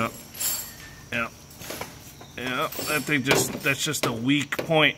Yep. Yep. That's just a weak point.